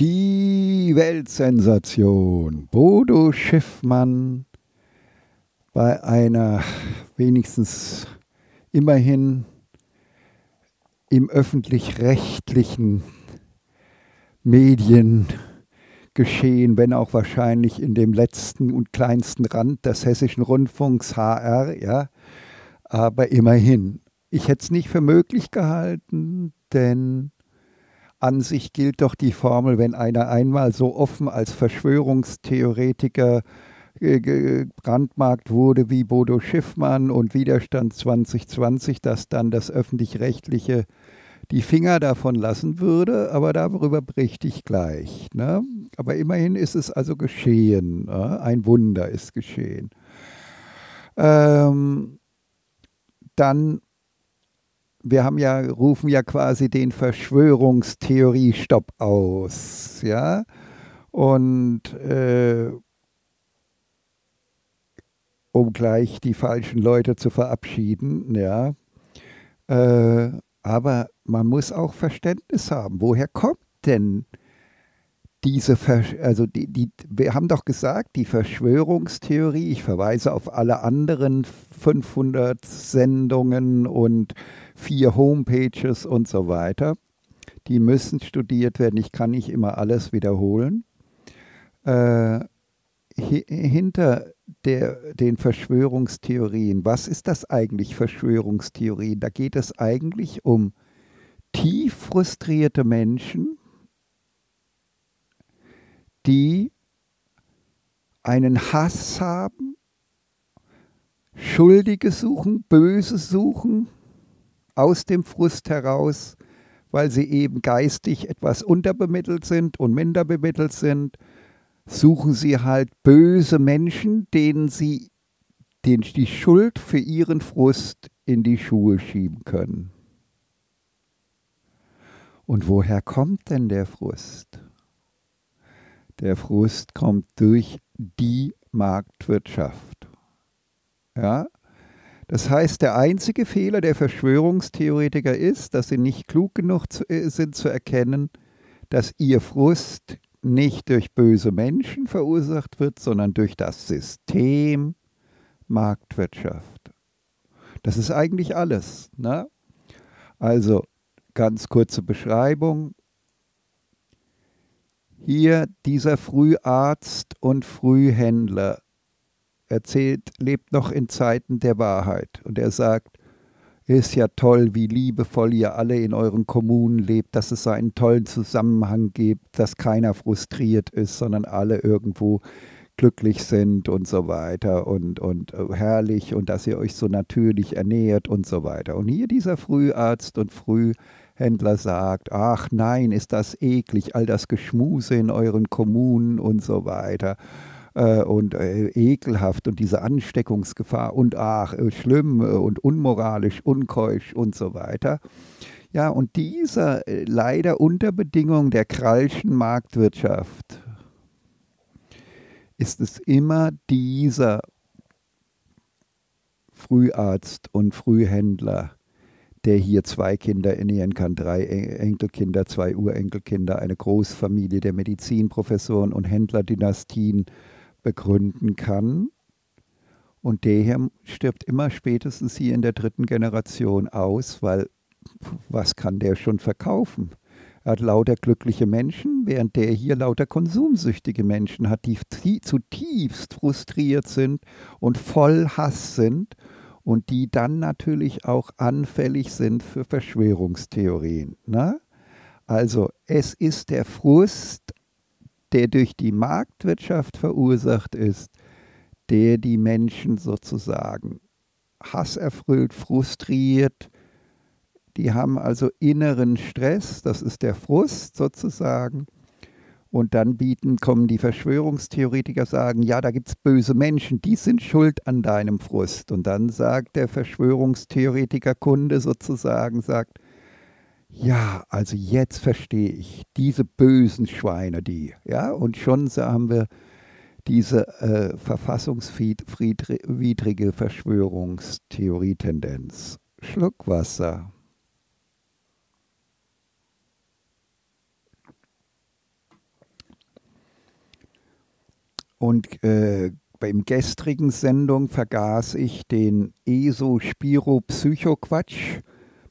Die Weltsensation. Bodo Schiffmann bei einer wenigstens immerhin im öffentlich-rechtlichen Mediengeschehen, wenn auch wahrscheinlich in dem letzten und kleinsten Rand des Hessischen Rundfunks HR, ja, aber immerhin. Ich hätte es nicht für möglich gehalten, denn an sich gilt doch die Formel, wenn einer einmal so offen als Verschwörungstheoretiker gebrandmarkt wurde wie Bodo Schiffmann und Widerstand 2020, dass dann das Öffentlich-Rechtliche die Finger davon lassen würde. Aber darüber berichte ich gleich, ne? Aber immerhin ist es also geschehen, ne? Ein Wunder ist geschehen. Dann... wir haben ja, rufen ja quasi den Verschwörungstheorie-Stopp aus, ja, und um gleich die falschen Leute zu verabschieden, ja, aber man muss auch Verständnis haben, woher kommt denn diese, wir haben doch gesagt, die Verschwörungstheorie, ich verweise auf alle anderen 500 Sendungen und 4 Homepages und so weiter, die müssen studiert werden, ich kann nicht immer alles wiederholen. Hinter den Verschwörungstheorien, was ist das eigentlich, Verschwörungstheorien? Da geht es eigentlich um tief frustrierte Menschen, die einen Hass haben, Schuldige suchen, Böse suchen, aus dem Frust heraus, weil sie eben geistig etwas unterbemittelt sind und minder bemittelt sind, suchen sie halt böse Menschen, denen sie die Schuld für ihren Frust in die Schuhe schieben können. Und woher kommt denn der Frust? Der Frust kommt durch die Marktwirtschaft. Ja? Das heißt, der einzige Fehler der Verschwörungstheoretiker ist, dass sie nicht klug genug sind zu erkennen, dass ihr Frust nicht durch böse Menschen verursacht wird, sondern durch das System Marktwirtschaft. Das ist eigentlich alles, ne? Also, ganz kurze Beschreibung. Hier dieser Früharzt und Frühhändler erzählt, lebt noch in Zeiten der Wahrheit. Und er sagt, ist ja toll, wie liebevoll ihr alle in euren Kommunen lebt, dass es einen tollen Zusammenhang gibt, dass keiner frustriert ist, sondern alle irgendwo glücklich sind und so weiter und herrlich und dass ihr euch so natürlich ernährt und so weiter. Und hier dieser Früharzt und Frühhändler sagt, ach nein, ist das eklig, all das Geschmuse in euren Kommunen und so weiter und ekelhaft und diese Ansteckungsgefahr und ach, schlimm und unmoralisch, unkeusch und so weiter. Ja, und dieser leider unter Bedingung der krallschen Marktwirtschaft ist es immer dieser Früharzt und Frühhändler, der hier 2 Kinder ernähren kann, 3 Enkelkinder, 2 Urenkelkinder, eine Großfamilie der Medizinprofessoren und Händlerdynastien begründen kann. Und der hier stirbt immer spätestens hier in der 3. Generation aus, weil was kann der schon verkaufen? Er hat lauter glückliche Menschen, während der hier lauter konsumsüchtige Menschen hat, die zutiefst frustriert sind und voll Hass sind und die dann natürlich auch anfällig sind für Verschwörungstheorien. Ne? Also es ist der Frust, der durch die Marktwirtschaft verursacht ist, der die Menschen sozusagen hasserfüllt, frustriert. Die haben also inneren Stress, das ist der Frust sozusagen. Und dann kommen die Verschwörungstheoretiker, sagen, ja, da gibt es böse Menschen, die sind schuld an deinem Frust. Und dann sagt der Verschwörungstheoretiker-Kunde sozusagen, sagt, ja, also jetzt verstehe ich, diese bösen Schweine, die, ja, und schon haben wir diese verfassungswidrige Verschwörungstheorie-Tendenz. Schluck Wasser. Und im gestrigen Sendung vergaß ich den ESO-Spiro-Psycho-Quatsch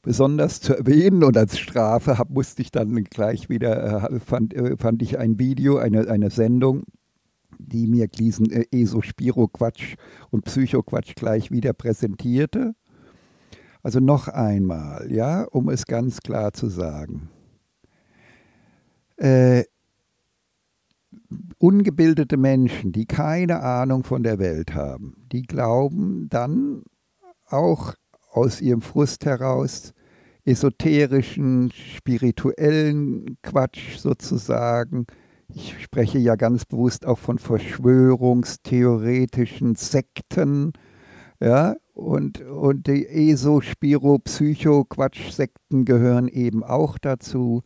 besonders zu erwähnen, und als Strafe musste ich dann gleich wieder, fand ich ein Video, eine Sendung, die mir diesen ESO-Spiro-Quatsch und Psycho-Quatsch gleich wieder präsentierte. Also noch einmal, ja, um es ganz klar zu sagen. Ungebildete Menschen, die keine Ahnung von der Welt haben, die glauben dann auch aus ihrem Frust heraus esoterischen, spirituellen Quatsch sozusagen. Ich spreche ja ganz bewusst auch von verschwörungstheoretischen Sekten, ja, und die ESO-Spiro-Psycho-Quatsch-Sekten gehören eben auch dazu.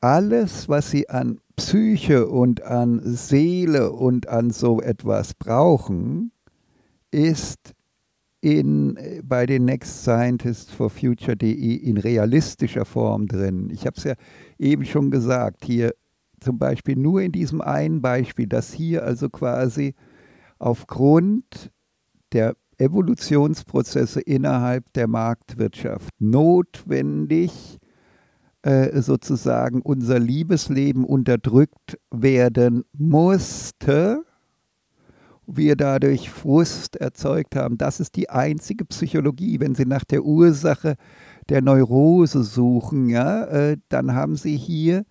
Alles, was sie an Psyche und an Seele und an so etwas brauchen, ist bei den Next Scientists for Future.de in realistischer Form drin. Ich habe es ja eben schon gesagt, hier zum Beispiel nur in diesem einen Beispiel, dass hier also quasi aufgrund der Evolutionsprozesse innerhalb der Marktwirtschaft notwendig sozusagen unser Liebesleben unterdrückt werden musste, wir dadurch Frust erzeugt haben. Das ist die einzige Psychologie. Wenn Sie nach der Ursache der Neurose suchen, ja, dann haben Sie hier,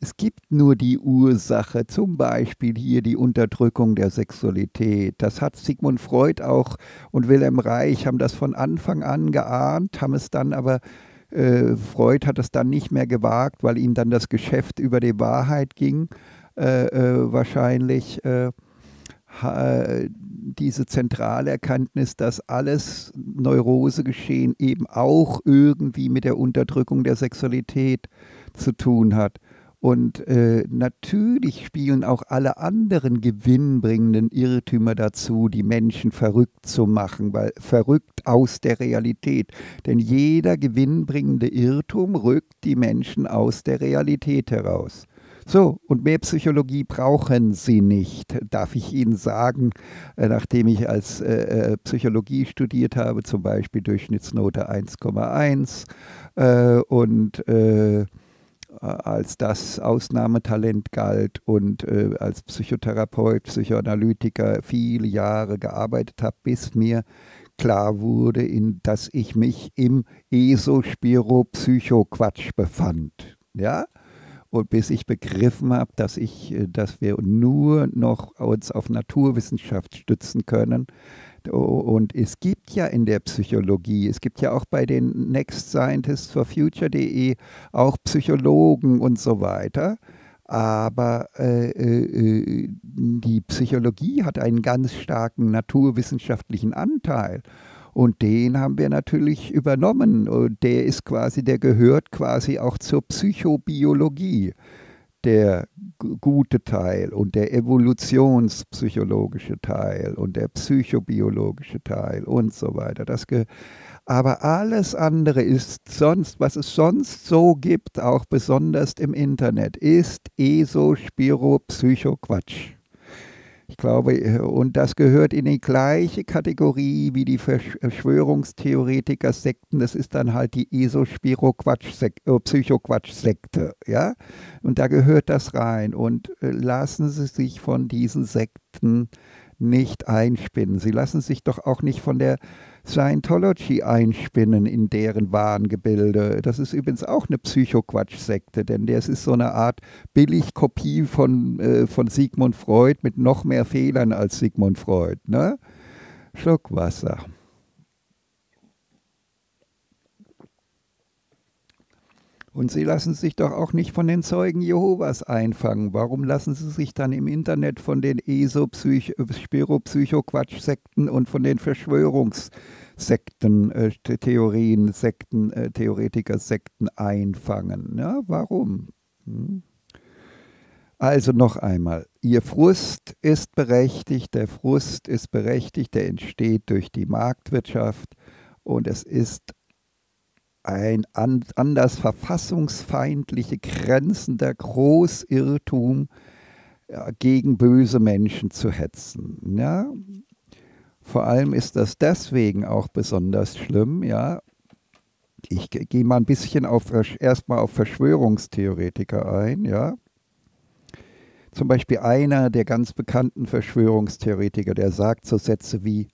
es gibt nur die Ursache, zum Beispiel hier die Unterdrückung der Sexualität. Das hat Sigmund Freud auch und Wilhelm Reich haben das von Anfang an geahnt, haben es dann aber Freud hat es dann nicht mehr gewagt, weil ihm dann das Geschäft über die Wahrheit ging, wahrscheinlich diese Zentralerkenntnis, dass alles Neurosegeschehen eben auch irgendwie mit der Unterdrückung der Sexualität zu tun hat. Und natürlich spielen auch alle anderen gewinnbringenden Irrtümer dazu, die Menschen verrückt zu machen, weil verrückt aus der Realität. Denn jeder gewinnbringende Irrtum rückt die Menschen aus der Realität heraus. So, und mehr Psychologie brauchen Sie nicht, darf ich Ihnen sagen, nachdem ich als Psychologie studiert habe, zum Beispiel Durchschnittsnote 1,1 als das Ausnahmetalent galt und als Psychotherapeut, Psychoanalytiker viele Jahre gearbeitet habe, bis mir klar wurde, dass ich mich im ESO-Spiro-Psycho-Quatsch befand. Ja? Und bis ich begriffen habe, dass wir nur noch uns auf Naturwissenschaft stützen können. Und es gibt ja in der Psychologie, es gibt ja auch bei den Next Scientists for Future.de auch Psychologen und so weiter, aber die Psychologie hat einen ganz starken naturwissenschaftlichen Anteil und den haben wir natürlich übernommen und der gehört quasi auch zur Psychobiologie, der gute Teil und der evolutionspsychologische Teil und der psychobiologische Teil und so weiter. Aber alles andere ist sonst, was es sonst so gibt, auch besonders im Internet, ist ESO-Spiro-Psycho-Quatsch. Ich glaube, und das gehört in die gleiche Kategorie wie die Verschwörungstheoretiker-Sekten. Das ist dann halt die ESO-Spiro-Psycho-Quatsch-Sekte, ja? Und da gehört das rein. Und lassen Sie sich von diesen Sekten nicht einspinnen. Sie lassen sich doch auch nicht von der Scientology einspinnen in deren Wahngebilde. Das ist übrigens auch eine Psychoquatsch-Sekte, denn das ist so eine Art Billigkopie von Sigmund Freud mit noch mehr Fehlern als Sigmund Freud. Ne? Schluck Wasser. Und Sie lassen sich doch auch nicht von den Zeugen Jehovas einfangen. Warum lassen Sie sich dann im Internet von den ESO-Spiro-Psycho-Quatsch-Sekten und von den Verschwörungssekten, Theorien, Sekten, Theoretiker-Sekten einfangen? Ja, warum? Hm? Also noch einmal, Ihr Frust ist berechtigt, der Frust ist berechtigt, der entsteht durch die Marktwirtschaft und es ist ein anders verfassungsfeindlich grenzender Großirrtum, gegen böse Menschen zu hetzen. Ja? Vor allem ist das deswegen auch besonders schlimm. Ja? Ich gehe mal ein bisschen erstmal auf Verschwörungstheoretiker ein. Ja? Zum Beispiel einer der ganz bekannten Verschwörungstheoretiker, der sagt so Sätze wie,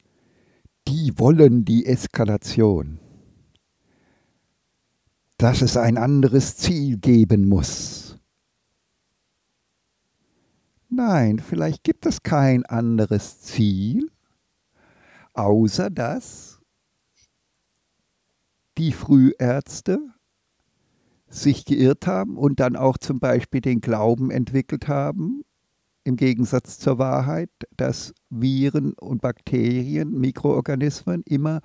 die wollen die Eskalation, dass es ein anderes Ziel geben muss. Nein, vielleicht gibt es kein anderes Ziel, außer dass die Frühärzte sich geirrt haben und dann auch zum Beispiel den Glauben entwickelt haben, im Gegensatz zur Wahrheit, dass Viren und Bakterien, Mikroorganismen immer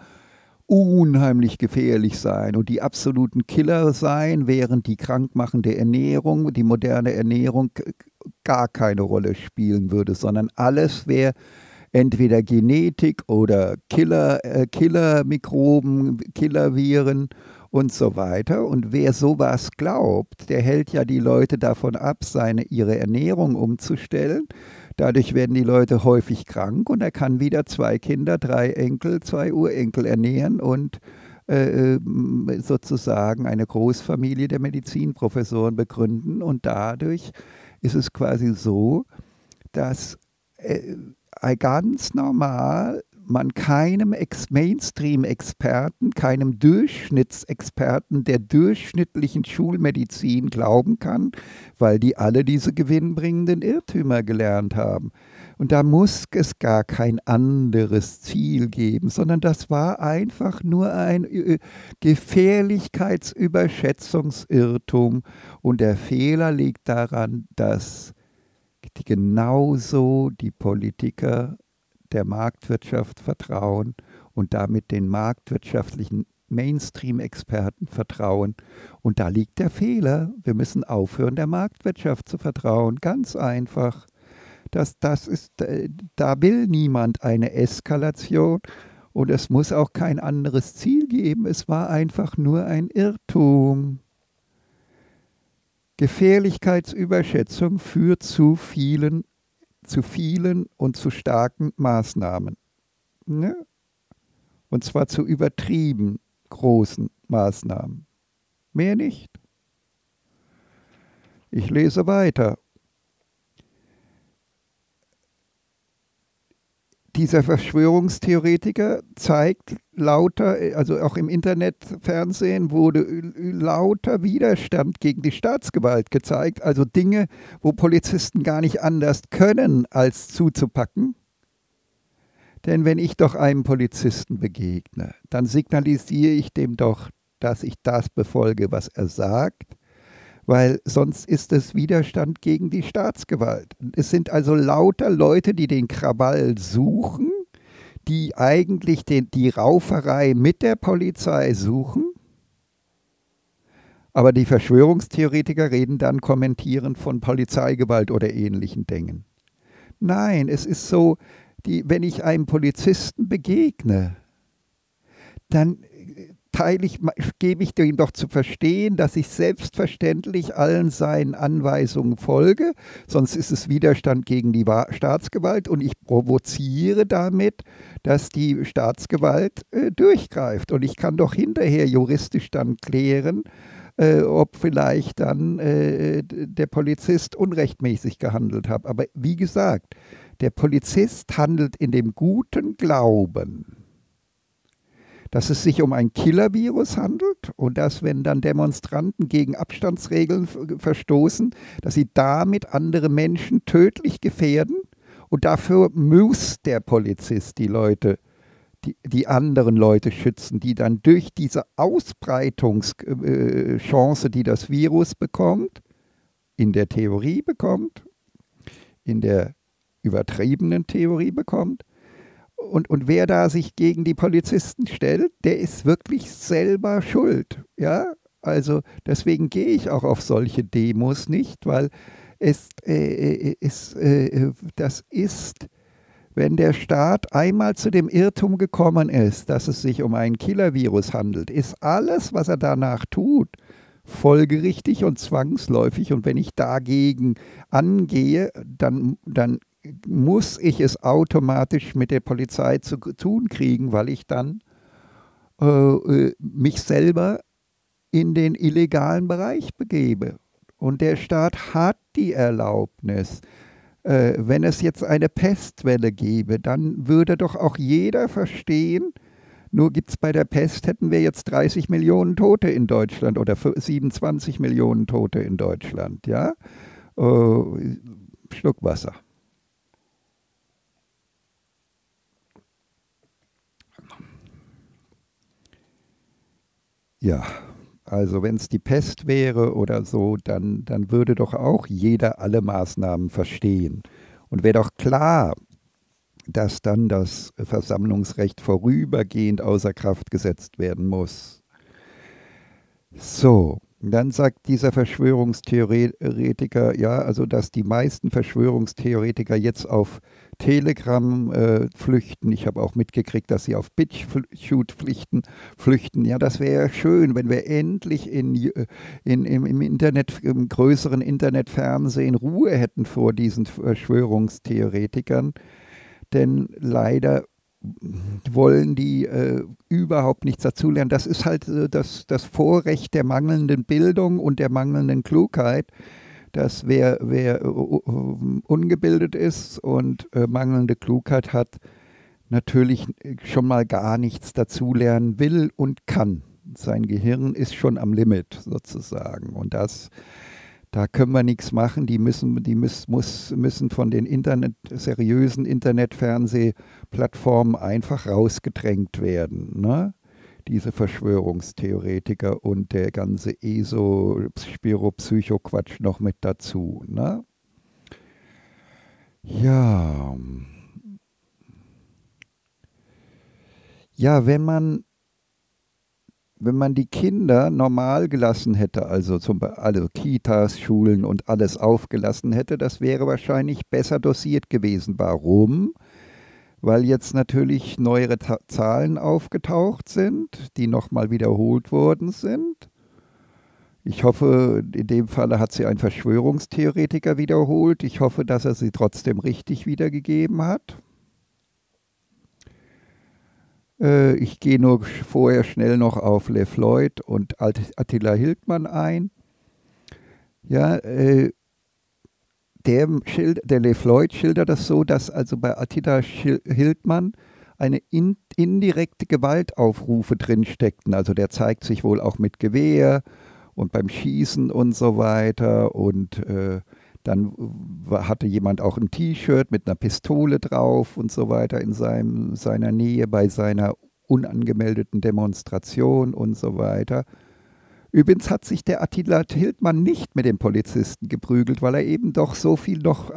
unheimlich gefährlich sein und die absoluten Killer sein, während die krankmachende Ernährung, die moderne Ernährung gar keine Rolle spielen würde, sondern alles wäre entweder Genetik oder Killermikroben, Killerviren und so weiter. Und wer sowas glaubt, der hält ja die Leute davon ab, ihre Ernährung umzustellen. Dadurch werden die Leute häufig krank und er kann wieder 2 Kinder, 3 Enkel, 2 Urenkel ernähren und sozusagen eine Großfamilie der Medizinprofessoren begründen. Und dadurch ist es quasi so, dass ganz normal man keinem Mainstream-Experten, keinem Durchschnittsexperten der durchschnittlichen Schulmedizin glauben kann, weil die alle diese gewinnbringenden Irrtümer gelernt haben. Und da muss es gar kein anderes Ziel geben, sondern das war einfach nur ein Gefährlichkeitsüberschätzungsirrtum. Und der Fehler liegt daran, dass genauso die Politiker der Marktwirtschaft vertrauen und damit den marktwirtschaftlichen Mainstream-Experten vertrauen. Und da liegt der Fehler. Wir müssen aufhören, der Marktwirtschaft zu vertrauen. Ganz einfach. Da will niemand eine Eskalation und es muss auch kein anderes Ziel geben. Es war einfach nur ein Irrtum. Gefährlichkeitsüberschätzung führt zu vielen und zu starken Maßnahmen. Ne? Und zwar zu übertrieben großen Maßnahmen. Mehr nicht. Ich lese weiter. Dieser Verschwörungstheoretiker zeigt lauter, also auch im Internet, Fernsehen wurde lauter Widerstand gegen die Staatsgewalt gezeigt. Also Dinge, wo Polizisten gar nicht anders können, als zuzupacken. Denn wenn ich doch einem Polizisten begegne, dann signalisiere ich dem doch, dass ich das befolge, was er sagt. Weil sonst ist es Widerstand gegen die Staatsgewalt. Es sind also lauter Leute, die den Krawall suchen, die eigentlich die Rauferei mit der Polizei suchen. Aber die Verschwörungstheoretiker reden dann kommentierend von Polizeigewalt oder ähnlichen Dingen. Nein, es ist so, wenn ich einem Polizisten begegne, dann gebe ich ihm doch zu verstehen, dass ich selbstverständlich allen seinen Anweisungen folge, sonst ist es Widerstand gegen die Staatsgewalt und ich provoziere damit, dass die Staatsgewalt durchgreift. Und ich kann doch hinterher juristisch dann klären, ob vielleicht dann der Polizist unrechtmäßig gehandelt hat. Aber wie gesagt, der Polizist handelt in dem guten Glauben, dass es sich um ein Killer-Virus handelt und dass, wenn dann Demonstranten gegen Abstandsregeln verstoßen, dass sie damit andere Menschen tödlich gefährden. Und dafür muss der Polizist die Leute, die anderen Leute schützen, die dann durch diese Ausbreitungschance, die das Virus bekommt, in der Theorie bekommt, in der übertriebenen Theorie bekommt, und wer da sich gegen die Polizisten stellt, der ist wirklich selber schuld. Ja? Also deswegen gehe ich auch auf solche Demos nicht, weil das ist, wenn der Staat einmal zu dem Irrtum gekommen ist, dass es sich um ein Killer-Virus handelt, ist alles, was er danach tut, folgerichtig und zwangsläufig. Und wenn ich dagegen angehe, dann muss ich es automatisch mit der Polizei zu tun kriegen, weil ich dann mich selber in den illegalen Bereich begebe. Und der Staat hat die Erlaubnis. Wenn es jetzt eine Pestwelle gäbe, dann würde doch auch jeder verstehen, nur gibt es bei der Pest, hätten wir jetzt 30 Millionen Tote in Deutschland oder 27 Millionen Tote in Deutschland, ja? Schluck Wasser. Ja, also wenn es die Pest wäre oder so, dann würde doch auch jeder alle Maßnahmen verstehen. Und wäre doch klar, dass dann das Versammlungsrecht vorübergehend außer Kraft gesetzt werden muss. So, dann sagt dieser Verschwörungstheoretiker, ja, also dass die meisten Verschwörungstheoretiker jetzt auf Telegram flüchten. Ich habe auch mitgekriegt, dass sie auf BitChute flüchten. Ja, das wäre schön, wenn wir endlich im Internet, im größeren Internetfernsehen Ruhe hätten vor diesen Verschwörungstheoretikern. Denn leider wollen die überhaupt nichts dazulernen. Das ist halt das Vorrecht der mangelnden Bildung und der mangelnden Klugheit, dass wer ungebildet ist und mangelnde Klugheit hat, natürlich schon mal gar nichts dazulernen will und kann. Sein Gehirn ist schon am Limit sozusagen. Und da können wir nichts machen, die müssen von den seriösen Internetfernsehplattformen einfach rausgedrängt werden, ne? Diese Verschwörungstheoretiker und der ganze ESO-Spiropsycho-Quatsch noch mit dazu, ne? Ja. Ja, wenn man die Kinder normal gelassen hätte, also zum Beispiel alle Kitas, Schulen und alles aufgelassen hätte, das wäre wahrscheinlich besser dosiert gewesen. Warum? Weil jetzt natürlich neuere Zahlen aufgetaucht sind, die nochmal wiederholt worden sind. Ich hoffe, in dem Falle hat sie ein Verschwörungstheoretiker wiederholt. Ich hoffe, dass er sie trotzdem richtig wiedergegeben hat. Ich gehe nur vorher schnell noch auf LeFloid und Attila Hildmann ein. Ja, der LeFloid schildert das so, dass also bei Attila Hildmann eine indirekte Gewaltaufrufe drinsteckten. Also der zeigt sich wohl auch mit Gewehr und beim Schießen und so weiter. Und dann hatte jemand auch ein T-Shirt mit einer Pistole drauf und so weiter in seiner Nähe bei seiner unangemeldeten Demonstration und so weiter. Übrigens hat sich der Attila Hildmann nicht mit dem Polizisten geprügelt, weil er eben doch so viel noch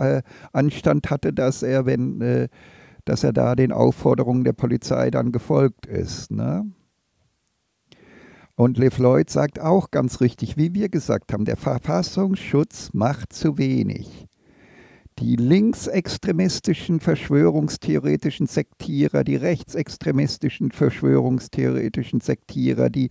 Anstand hatte, dass er da den Aufforderungen der Polizei dann gefolgt ist, ne? Und LeFloid sagt auch ganz richtig, wie wir gesagt haben, der Verfassungsschutz macht zu wenig. Die linksextremistischen verschwörungstheoretischen Sektierer, die rechtsextremistischen verschwörungstheoretischen Sektierer, die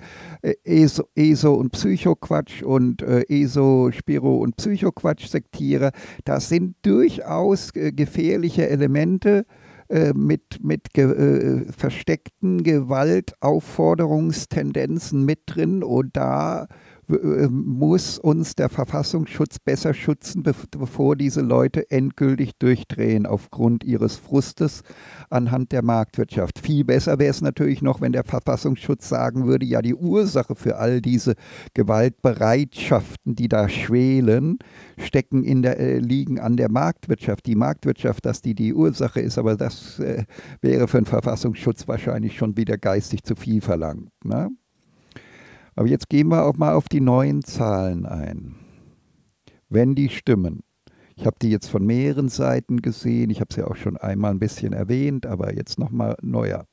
ESO und Psychoquatsch und ESO, Spiro und Psychoquatsch-Sektierer, das sind durchaus gefährliche Elemente, mit versteckten Gewaltaufforderungstendenzen mit drin, und da muss uns der Verfassungsschutz besser schützen, bevor diese Leute endgültig durchdrehen aufgrund ihres Frustes anhand der Marktwirtschaft. Viel besser wäre es natürlich noch, wenn der Verfassungsschutz sagen würde, ja, die Ursache für all diese Gewaltbereitschaften, die da schwelen, liegen an der Marktwirtschaft. Die Marktwirtschaft, dass die Ursache ist, aber das wäre für den Verfassungsschutz wahrscheinlich schon wieder geistig zu viel verlangt, ne? Aber jetzt gehen wir auch mal auf die neuen Zahlen ein, wenn die stimmen. Ich habe die jetzt von mehreren Seiten gesehen, ich habe sie ja auch schon einmal ein bisschen erwähnt, aber jetzt nochmal neuer.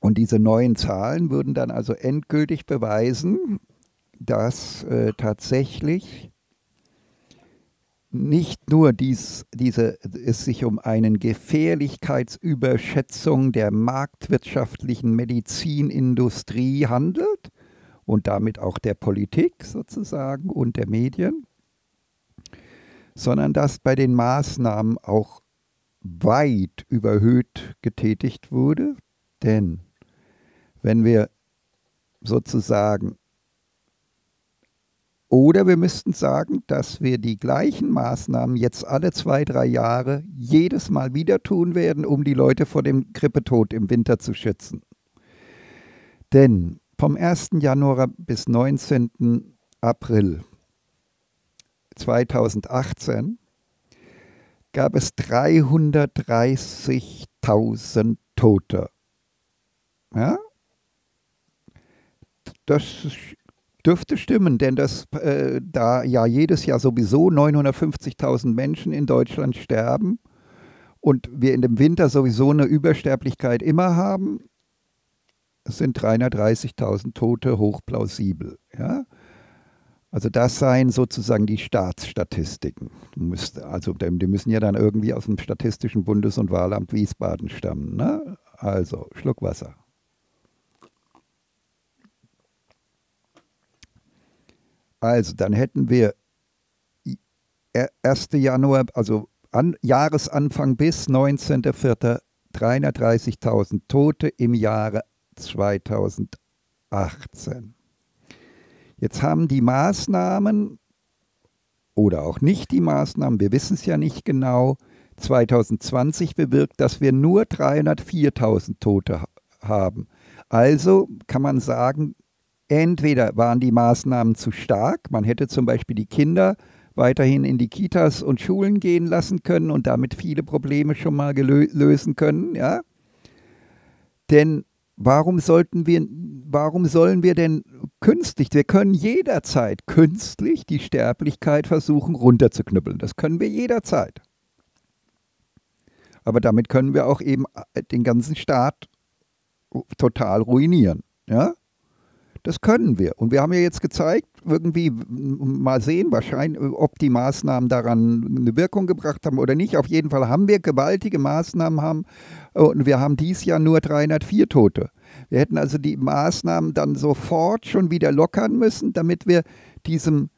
Und diese neuen Zahlen würden dann also endgültig beweisen, dass tatsächlich nicht nur es sich um eine Gefährlichkeitsüberschätzung der marktwirtschaftlichen Medizinindustrie handelt und damit auch der Politik sozusagen und der Medien, sondern dass bei den Maßnahmen auch weit überhöht getätigt wurde. Denn wenn wir sozusagen, oder wir müssten sagen, dass wir die gleichen Maßnahmen jetzt alle 2-3 Jahre jedes Mal wieder tun werden, um die Leute vor dem Grippetod im Winter zu schützen. Denn vom 1. Januar bis 19. April 2018 gab es 330.000 Tote. Ja? Das dürfte stimmen, denn da ja jedes Jahr sowieso 950.000 Menschen in Deutschland sterben und wir in dem Winter sowieso eine Übersterblichkeit immer haben, sind 330.000 Tote hochplausibel. Ja? Also das seien sozusagen die Staatsstatistiken. Die müssen ja dann irgendwie aus dem Statistischen Bundes- und Wahlamt Wiesbaden stammen. Ne? Also, Schluck Wasser. Also, dann hätten wir 1. Januar, also Jahresanfang bis 19.04. 330.000 Tote im Jahre 2018. Jetzt haben die Maßnahmen oder auch nicht die Maßnahmen, wir wissen es ja nicht genau, 2020 bewirkt, dass wir nur 304.000 Tote haben. Also kann man sagen, entweder waren die Maßnahmen zu stark, man hätte zum Beispiel die Kinder weiterhin in die Kitas und Schulen gehen lassen können und damit viele Probleme schon mal lösen können, ja? Denn warum sollen wir denn künstlich, wir können jederzeit künstlich die Sterblichkeit versuchen runterzuknüppeln. Das können wir jederzeit. Aber damit können wir auch eben den ganzen Staat total ruinieren. Ja? Das können wir. Und wir haben ja jetzt gezeigt, irgendwie mal sehen, wahrscheinlich, ob die Maßnahmen daran eine Wirkung gebracht haben oder nicht. Auf jeden Fall haben wir gewaltige Maßnahmen und wir haben dieses Jahr nur 304 Tote. Wir hätten also die Maßnahmen dann sofort schon wieder lockern müssen, damit wir diesen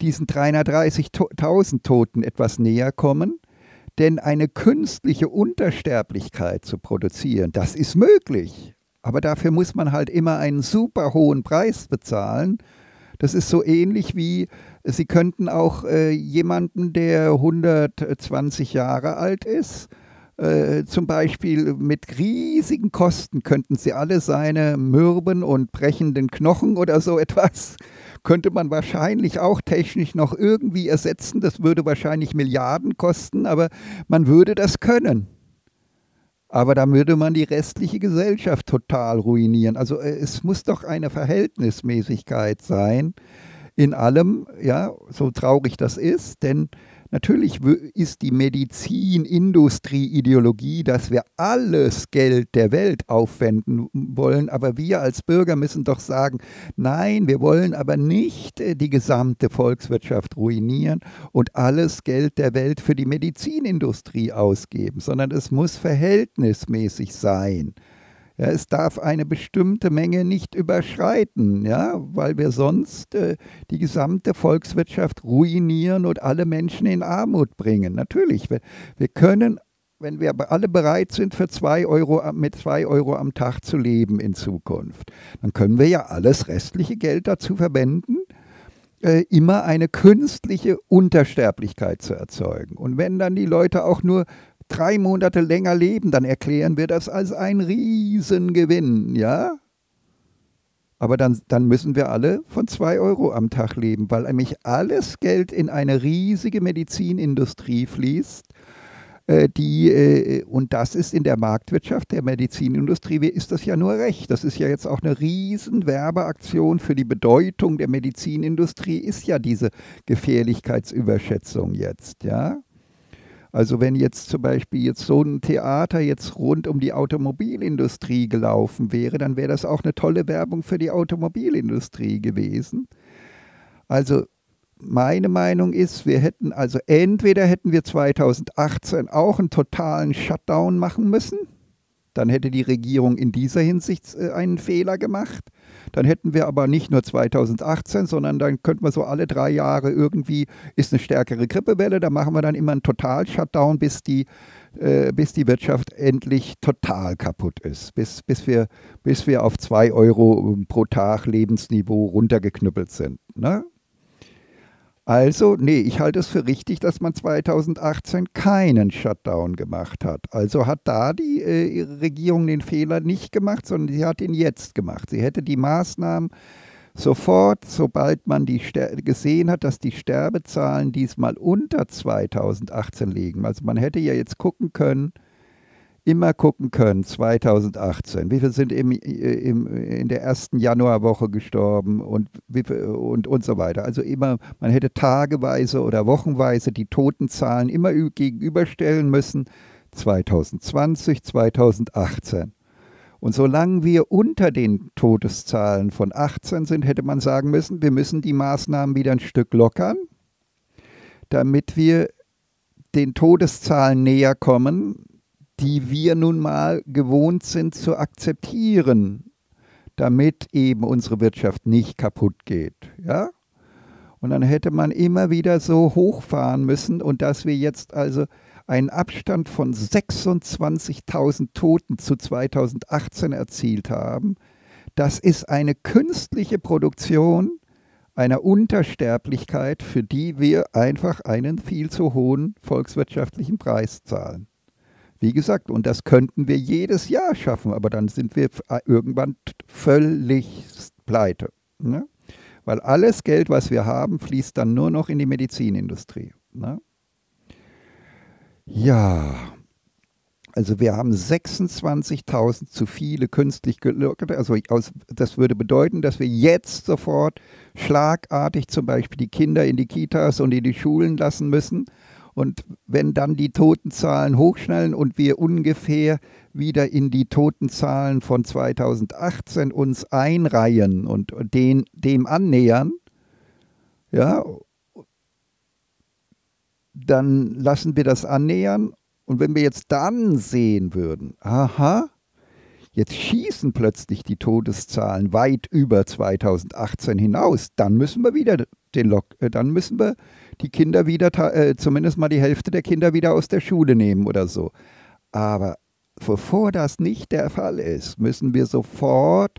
330.000 Toten etwas näher kommen. Denn eine künstliche Untersterblichkeit zu produzieren, das ist möglich. Aber dafür muss man halt immer einen super hohen Preis bezahlen. Das ist so ähnlich wie, Sie könnten auch jemanden, der 120 Jahre alt ist, zum Beispiel mit riesigen Kosten könnten Sie alle seine mürben und brechenden Knochen oder so etwas, könnte man wahrscheinlich auch technisch noch irgendwie ersetzen. Das würde wahrscheinlich Milliarden kosten, aber man würde das können. Aber da würde man die restliche Gesellschaft total ruinieren. Also es muss doch eine Verhältnismäßigkeit sein in allem, ja, so traurig das ist. Denn natürlich ist die Medizinindustrie-Ideologie, dass wir alles Geld der Welt aufwenden wollen. Aber wir als Bürger müssen doch sagen, nein, wir wollen aber nicht die gesamte Volkswirtschaft ruinieren und alles Geld der Welt für die Medizinindustrie ausgeben, sondern es muss verhältnismäßig sein. Ja, es darf eine bestimmte Menge nicht überschreiten, ja, weil wir sonst die gesamte Volkswirtschaft ruinieren und alle Menschen in Armut bringen. Natürlich, wir können, wenn wir alle bereit sind, für 2 Euro, mit 2 Euro am Tag zu leben in Zukunft, dann können wir ja alles restliche Geld dazu verwenden, immer eine künstliche Untersterblichkeit zu erzeugen. Und wenn dann die Leute auch nur 3 Monate länger leben, dann erklären wir das als einen Riesengewinn, ja? Aber dann müssen wir alle von 2 Euro am Tag leben, weil nämlich alles Geld in eine riesige Medizinindustrie fließt, und das ist in der Marktwirtschaft, der Medizinindustrie, ist das ja nur recht. Das ist ja jetzt auch eine riesen Werbeaktion für die Bedeutung der Medizinindustrie, ist ja diese Gefährlichkeitsüberschätzung jetzt, ja? Also wenn jetzt zum Beispiel so ein Theater jetzt rund um die Automobilindustrie gelaufen wäre, dann wäre das auch eine tolle Werbung für die Automobilindustrie gewesen. Also Meine Meinung ist, wir hätten also entweder hätten wir 2018 auch einen totalen Shutdown machen müssen, dann hätte die Regierung in dieser Hinsicht einen Fehler gemacht, dann hätten wir aber nicht nur 2018, sondern dann könnten wir so alle 3 Jahre irgendwie, ist eine stärkere Grippewelle, da machen wir dann immer einen Total-Shutdown, bis die Wirtschaft endlich total kaputt ist, bis wir auf 2 Euro pro Tag Lebensniveau runtergeknüppelt sind, ne? Also, nee, ich halte es für richtig, dass man 2018 keinen Shutdown gemacht hat. Also hat da die ihre Regierung den Fehler nicht gemacht, sondern sie hat ihn jetzt gemacht. Sie hätte die Maßnahmen sofort, sobald man die gesehen hat, dass die Sterbezahlen diesmal unter 2018 liegen. Also man hätte ja jetzt gucken können, immer gucken können, 2018, wie viele sind in der ersten Januarwoche gestorben und so weiter. Also immer, man hätte tageweise oder wochenweise die Totenzahlen immer gegenüberstellen müssen, 2020, 2018. Und solange wir unter den Todeszahlen von 18 sind, hätte man sagen müssen, wir müssen die Maßnahmen wieder ein Stück lockern, damit wir den Todeszahlen näher kommen, die wir nun mal gewohnt sind zu akzeptieren, damit eben unsere Wirtschaft nicht kaputt geht. Ja? Und dann hätte man immer wieder so hochfahren müssen, und dass wir jetzt also einen Abstand von 26.000 Toten zu 2018 erzielt haben, das ist eine künstliche Produktion einer Untersterblichkeit, für die wir einfach einen viel zu hohen volkswirtschaftlichen Preis zahlen. Wie gesagt, und das könnten wir jedes Jahr schaffen, aber dann sind wir irgendwann völlig pleite, ne? Weil alles Geld, was wir haben, fließt dann nur noch in die Medizinindustrie, ne? Ja, also wir haben 26.000 zu viele künstlich gelockerte, also das würde bedeuten, dass wir jetzt sofort schlagartig zum Beispiel die Kinder in die Kitas und in die Schulen lassen müssen. Und wenn dann die Totenzahlen hochschnellen und wir ungefähr wieder in die Totenzahlen von 2018 uns einreihen und dem annähern, ja, dann lassen wir das annähern. Und wenn wir jetzt dann sehen würden, aha, jetzt schießen plötzlich die Todeszahlen weit über 2018 hinaus, dann müssen wir wieder die Kinder wieder, zumindest mal die Hälfte der Kinder wieder aus der Schule nehmen oder so. Aber bevor das nicht der Fall ist, müssen wir sofort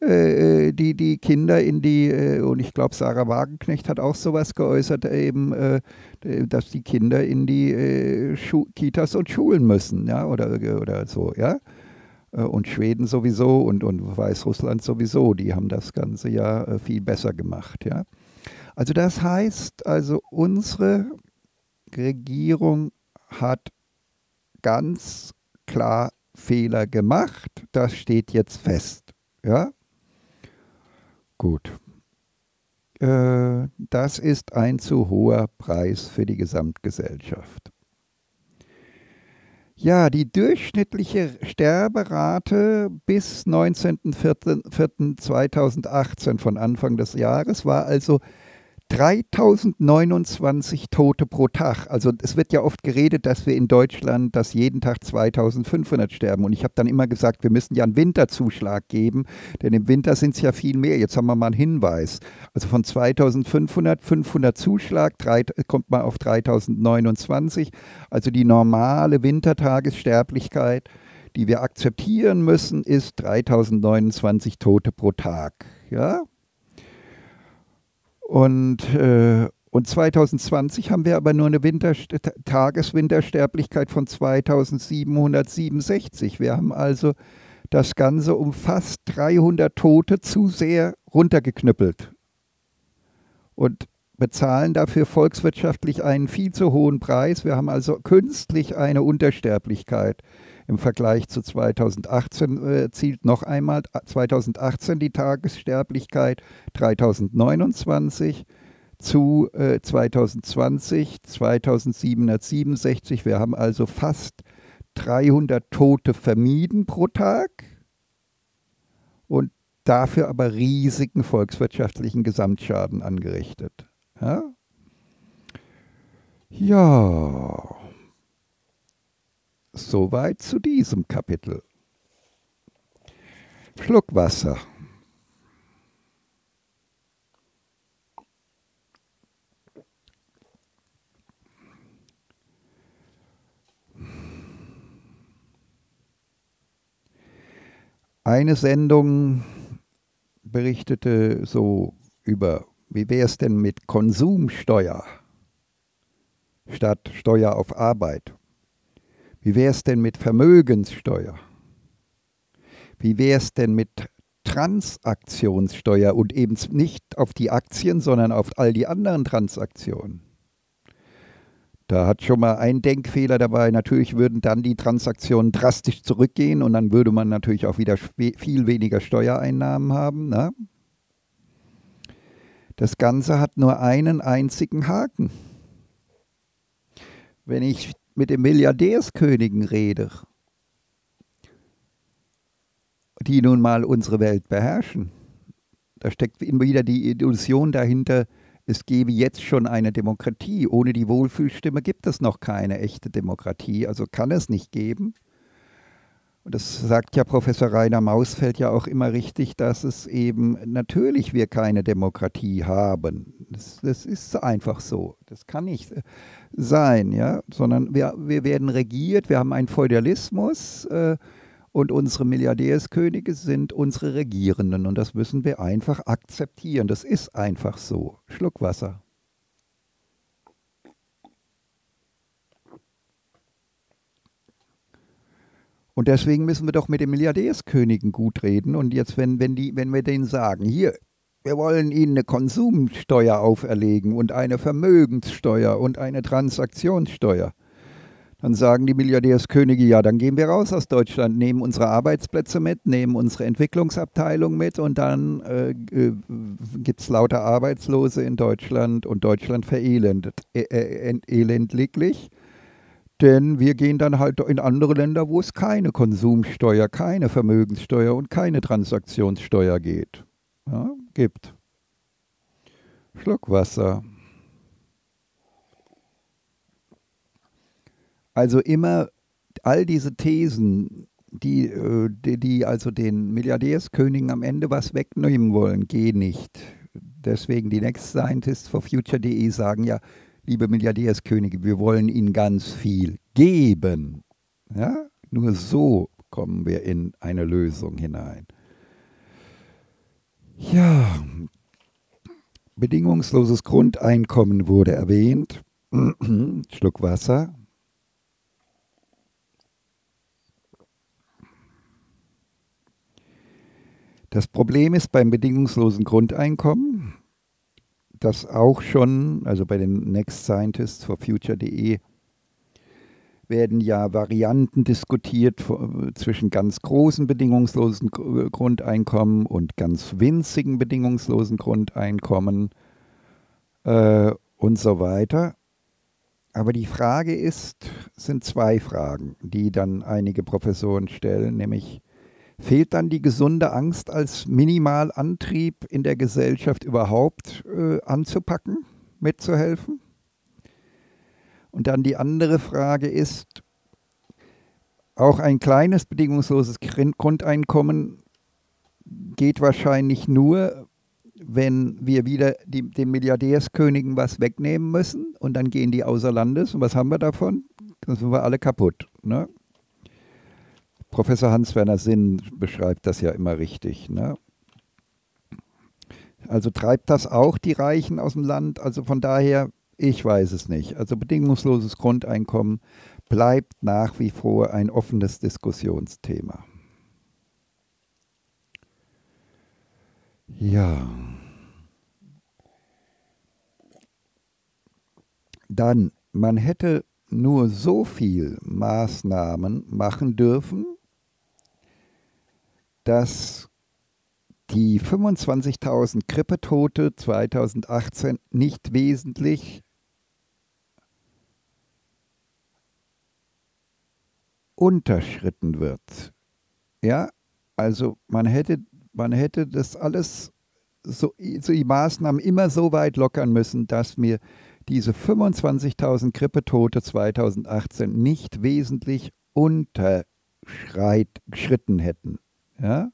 die Kinder in die, und ich glaube, Sarah Wagenknecht hat auch sowas geäußert, eben, dass die Kinder in die Kitas und Schulen müssen, ja, oder so, ja. Und Schweden sowieso und Weißrussland sowieso, die haben das Ganze ja viel besser gemacht, ja. Also das heißt, also unsere Regierung hat ganz klar Fehler gemacht. Das steht jetzt fest. Ja? Gut. Das ist ein zu hoher Preis für die Gesamtgesellschaft. Ja, die durchschnittliche Sterberate bis 19.04.2018 von Anfang des Jahres war also 3029 Tote pro Tag. Also es wird ja oft geredet, dass wir in Deutschland, dass jeden Tag 2500 sterben. Und ich habe dann immer gesagt, wir müssen ja einen Winterzuschlag geben, denn im Winter sind es ja viel mehr. Jetzt haben wir mal einen Hinweis. Also von 2500, 500 Zuschlag, kommt man auf 3029. Also die normale Wintertagessterblichkeit, die wir akzeptieren müssen, ist 3029 Tote pro Tag. Ja? Und 2020 haben wir aber nur eine Tageswintersterblichkeit von 2767. Wir haben also das Ganze um fast 300 Tote zu sehr runtergeknüppelt und bezahlen dafür volkswirtschaftlich einen viel zu hohen Preis. Wir haben also künstlich eine Untersterblichkeit im Vergleich zu 2018, zielt noch einmal 2018 die Tagessterblichkeit 3029 zu 2020 2767. Wir haben also fast 300 Tote vermieden pro Tag und dafür aber riesigen volkswirtschaftlichen Gesamtschaden angerichtet. Ja? Ja, soweit zu diesem Kapitel. Schluck Wasser. Eine Sendung berichtete so über, wie wäre es denn mit Konsumsteuer statt Steuer auf Arbeit? Wie wäre es denn mit Vermögenssteuer? Wie wäre es denn mit Transaktionssteuer und eben nicht auf die Aktien, sondern auf all die anderen Transaktionen? Da hat schon mal ein Denkfehler dabei. Natürlich würden dann die Transaktionen drastisch zurückgehen und dann würde man natürlich auch wieder viel weniger Steuereinnahmen haben. Ne? Das Ganze hat nur einen einzigen Haken. Wenn ich mit den Milliardärskönigen rede, die nun mal unsere Welt beherrschen, da steckt immer wieder die Illusion dahinter, es gäbe jetzt schon eine Demokratie. Ohne die Wohlfühlstimme gibt es noch keine echte Demokratie, also kann es nicht geben. Und das sagt ja Professor Rainer Mausfeld ja auch immer richtig, dass es eben natürlich wir keine Demokratie haben. Das ist einfach so. Das kann nicht sein, ja? Sondern wir werden regiert, wir haben einen Feudalismus und unsere Milliardärskönige sind unsere Regierenden und das müssen wir einfach akzeptieren. Das ist einfach so. Schluck Wasser. Und deswegen müssen wir doch mit den Milliardärskönigen gut reden. Und jetzt, wenn wir denen sagen, hier, wir wollen ihnen eine Konsumsteuer auferlegen und eine Vermögenssteuer und eine Transaktionssteuer, dann sagen die Milliardärskönige, ja, dann gehen wir raus aus Deutschland, nehmen unsere Arbeitsplätze mit, nehmen unsere Entwicklungsabteilung mit und dann gibt es lauter Arbeitslose in Deutschland und Deutschland verelendet, elendlich. Denn wir gehen dann halt in andere Länder, wo es keine Konsumsteuer, keine Vermögenssteuer und keine Transaktionssteuer geht. Ja, gibt. Schluck Wasser. Also immer all diese Thesen, die also den Milliardärskönigen am Ende was wegnehmen wollen, gehen nicht. Deswegen die Next Scientists for Future.de sagen ja, liebe Milliardärskönige, wir wollen ihnen ganz viel geben. Ja? Nur so kommen wir in eine Lösung hinein. Ja, bedingungsloses Grundeinkommen wurde erwähnt. Schluck Wasser. Das Problem ist beim bedingungslosen Grundeinkommen, dass auch schon, also bei den Next Scientists for Future.de werden ja Varianten diskutiert zwischen ganz großen bedingungslosen Grundeinkommen und ganz winzigen bedingungslosen Grundeinkommen und so weiter. Aber die Frage ist, sind zwei Fragen, die dann einige Professoren stellen, nämlich: Fehlt dann die gesunde Angst als Minimalantrieb in der Gesellschaft überhaupt anzupacken, mitzuhelfen? Und dann die andere Frage ist, auch ein kleines bedingungsloses Grundeinkommen geht wahrscheinlich nur, wenn wir wieder den Milliardärskönigen was wegnehmen müssen und dann gehen die außer Landes. Und was haben wir davon? Dann sind wir alle kaputt, ne? Professor Hans-Werner Sinn beschreibt das ja immer richtig. Ne? Also treibt das auch die Reichen aus dem Land? Also von daher, ich weiß es nicht. Also bedingungsloses Grundeinkommen bleibt nach wie vor ein offenes Diskussionsthema. Ja. Dann, man hätte nur so viel Maßnahmen machen dürfen, dass die 25.000 Grippetote 2018 nicht wesentlich unterschritten wird. Ja, also man hätte das alles die Maßnahmen immer so weit lockern müssen, dass wir diese 25.000 Grippetote 2018 nicht wesentlich unterschritten hätten. Ja?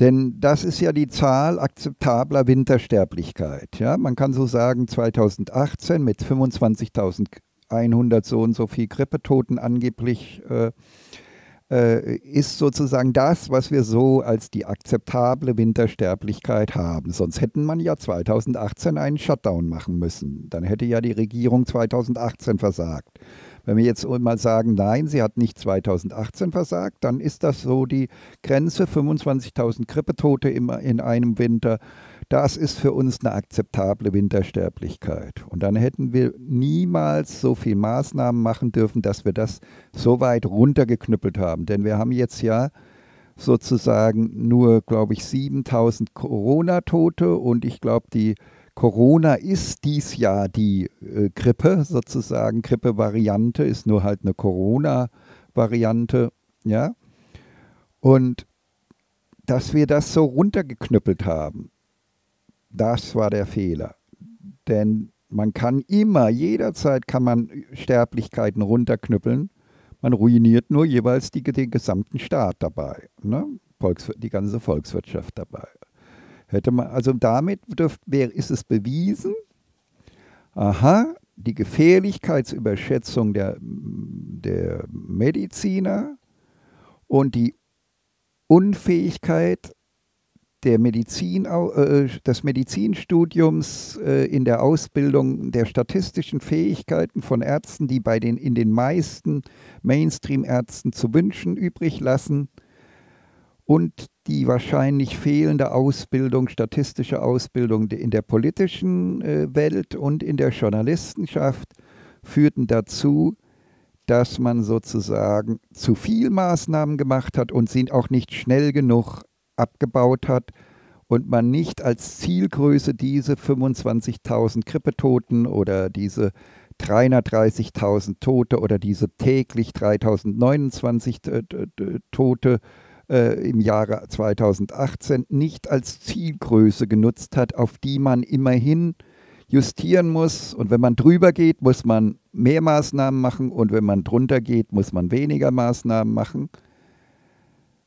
Denn das ist ja die Zahl akzeptabler Wintersterblichkeit. Ja? Man kann so sagen, 2018 mit 25.100 so und so viel Grippetoten angeblich ist sozusagen das, was wir so als die akzeptable Wintersterblichkeit haben. Sonst hätten man ja 2018 einen Shutdown machen müssen. Dann hätte ja die Regierung 2018 versagt. Wenn wir jetzt mal sagen, nein, sie hat nicht 2018 versagt, dann ist das so die Grenze, 25.000 Grippetote in einem Winter. Das ist für uns eine akzeptable Wintersterblichkeit. Und dann hätten wir niemals so viel Maßnahmen machen dürfen, dass wir das so weit runtergeknüppelt haben. Denn wir haben jetzt ja sozusagen nur, glaube ich, 7.000 Corona-Tote und ich glaube, die Corona ist dies Jahr die Grippe, sozusagen Grippe-Variante, ist nur halt eine Corona-Variante, ja. Und dass wir das so runtergeknüppelt haben, das war der Fehler. Denn man kann immer, jederzeit kann man Sterblichkeiten runterknüppeln, man ruiniert nur jeweils den gesamten Staat dabei, ne? Die ganze Volkswirtschaft dabei. Hätte man, also damit ist es bewiesen, aha, die Gefährlichkeitsüberschätzung der Mediziner und die Unfähigkeit der des Medizinstudiums in der Ausbildung der statistischen Fähigkeiten von Ärzten, die in den meisten Mainstream-Ärzten zu wünschen übrig lassen, und die wahrscheinlich fehlende Ausbildung, statistische Ausbildung in der politischen Welt und in der Journalistenschaft führten dazu, dass man sozusagen zu viel Maßnahmen gemacht hat und sie auch nicht schnell genug abgebaut hat und man nicht als Zielgröße diese 25.000 Grippetoten oder diese 330.000 Tote oder diese täglich 3.029 Tote im Jahre 2018 nicht als Zielgröße genutzt hat, auf die man immerhin justieren muss. Und wenn man drüber geht, muss man mehr Maßnahmen machen und wenn man drunter geht, muss man weniger Maßnahmen machen.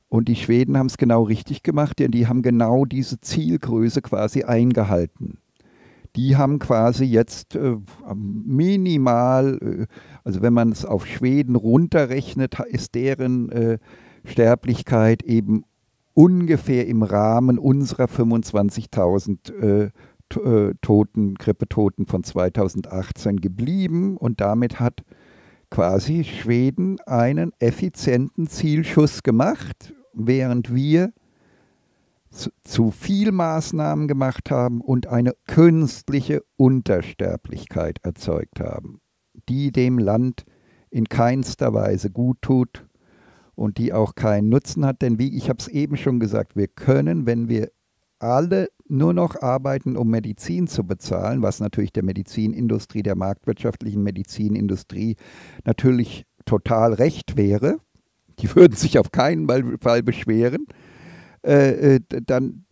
Und die Schweden haben es genau richtig gemacht, denn die haben genau diese Zielgröße quasi eingehalten. Die haben quasi jetzt minimal, also wenn man es auf Schweden runterrechnet, ist deren Sterblichkeit eben ungefähr im Rahmen unserer 25.000 Toten, Grippetoten von 2018 geblieben und damit hat quasi Schweden einen effizienten Zielschuss gemacht, während wir zu viel Maßnahmen gemacht haben und eine künstliche Untersterblichkeit erzeugt haben, die dem Land in keinster Weise gut tut und die auch keinen Nutzen hat, denn wie ich habe es eben schon gesagt, wir können, wenn wir alle nur noch arbeiten, um Medizin zu bezahlen, was natürlich der Medizinindustrie, der marktwirtschaftlichen Medizinindustrie natürlich total recht wäre, die würden sich auf keinen Fall beschweren, dann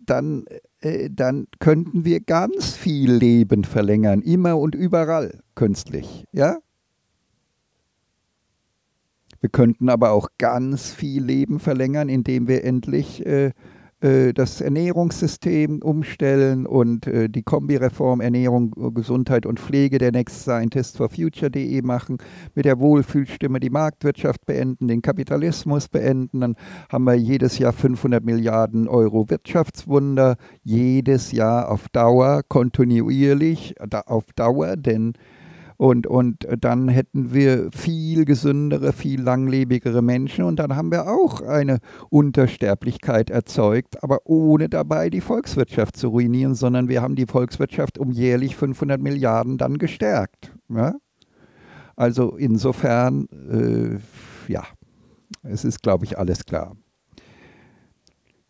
könnten wir ganz viel Leben verlängern, immer und überall künstlich, ja? Wir könnten aber auch ganz viel Leben verlängern, indem wir endlich das Ernährungssystem umstellen und die Kombireform Ernährung, Gesundheit und Pflege der Next Scientists for Future.de machen, mit der Wohlfühlstimme die Marktwirtschaft beenden, den Kapitalismus beenden, dann haben wir jedes Jahr 500 Milliarden Euro Wirtschaftswunder, jedes Jahr auf Dauer, kontinuierlich auf Dauer, denn und dann hätten wir viel gesündere, viel langlebigere Menschen und dann haben wir auch eine Untersterblichkeit erzeugt, aber ohne dabei die Volkswirtschaft zu ruinieren, sondern wir haben die Volkswirtschaft um jährlich 500 Milliarden dann gestärkt. Ja? Also insofern, ja, es ist, glaube ich, alles klar.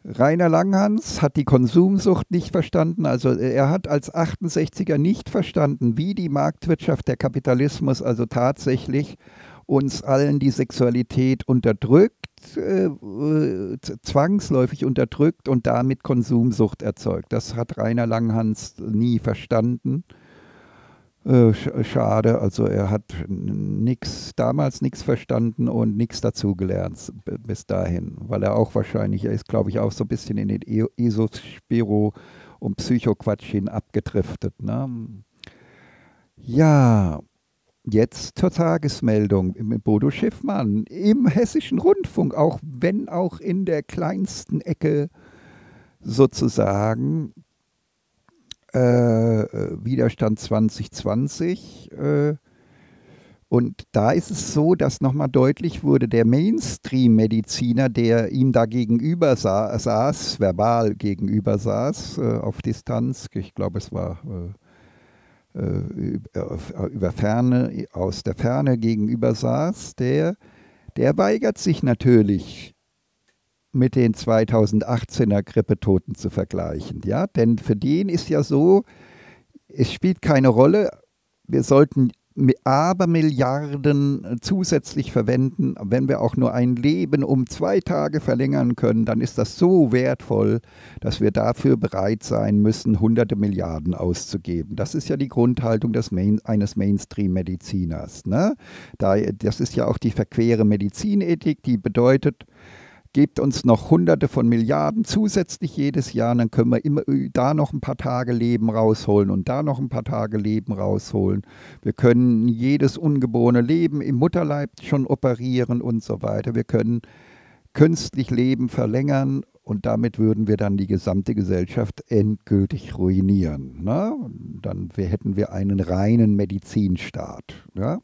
Rainer Langhans hat die Konsumsucht nicht verstanden, also er hat als 68er nicht verstanden, wie die Marktwirtschaft, der Kapitalismus also tatsächlich uns allen die Sexualität unterdrückt, zwangsläufig unterdrückt und damit Konsumsucht erzeugt. Das hat Rainer Langhans nie verstanden. Schade, also er hat damals nichts verstanden und nichts dazugelernt bis dahin, weil er auch wahrscheinlich, er ist glaube ich auch so ein bisschen in den Esospiro und Psychoquatsch hin abgedriftet. Ne? Ja, jetzt zur Tagesmeldung mit Bodo Schiffmann im Hessischen Rundfunk, auch wenn auch in der kleinsten Ecke sozusagen. Widerstand 2020 und da ist es so, dass nochmal deutlich wurde, der Mainstream-Mediziner, der ihm da gegenüber saß, verbal gegenüber saß, auf Distanz, ich glaube es war aus der Ferne gegenüber saß, der weigert sich natürlich, mit den 2018er Grippetoten zu vergleichen. Ja? Denn für den ist ja so, es spielt keine Rolle, wir sollten Abermilliarden zusätzlich verwenden, wenn wir auch nur ein Leben um 2 Tage verlängern können, dann ist das so wertvoll, dass wir dafür bereit sein müssen, hunderte Milliarden auszugeben. Das ist ja die Grundhaltung eines Mainstream-Mediziners. Ne? Das ist ja auch die verquere Medizinethik, die bedeutet, gebt uns noch hunderte von Milliarden zusätzlich jedes Jahr, dann können wir immer da noch ein paar Tage Leben rausholen und da noch ein paar Tage Leben rausholen. Wir können jedes ungeborene Leben im Mutterleib schon operieren und so weiter. Wir können künstlich Leben verlängern und damit würden wir dann die gesamte Gesellschaft endgültig ruinieren. Ne? Dann hätten wir einen reinen Medizinstaat. Ja?